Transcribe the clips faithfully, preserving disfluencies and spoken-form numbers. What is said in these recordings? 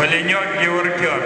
Оленек Геворкер.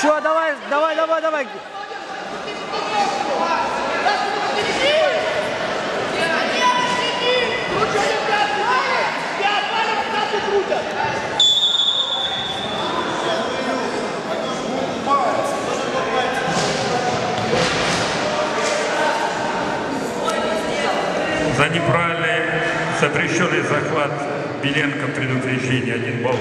Еще давай, давай, давай, давай. За неправильный сокращенный захват Беленко предупреждение. Один балл.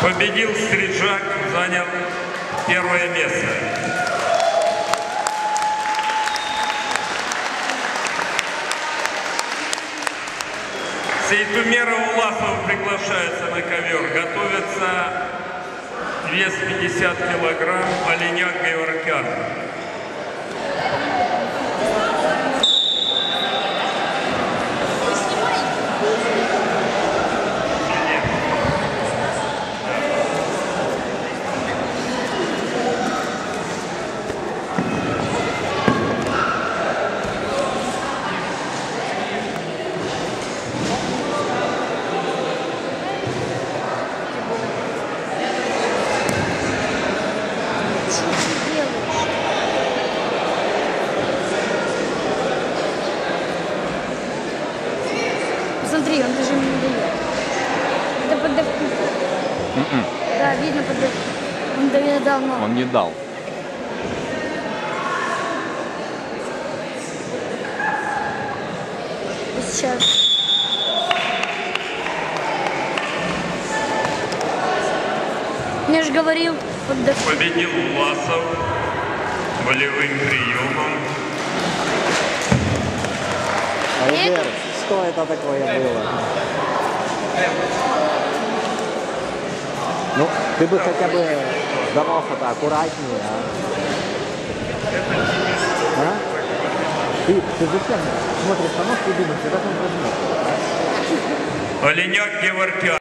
Победил Стриджак, занял первое место. Сейтумер Уласов приглашается на ковер. Готовится вес пятьдесят килограмм, Оленек Геворкян. Да, видно, он довольно давно. Он не дал. Сейчас. Я же говорил. Победил Уласов волевым приемом. А Эдер, что это такое было? Ну, ты бы хотя бы здоровался-то аккуратнее, а? а? Ты, ты зачем смотришь на нож и думаешь, что это нужно? Оленяк не ворчал.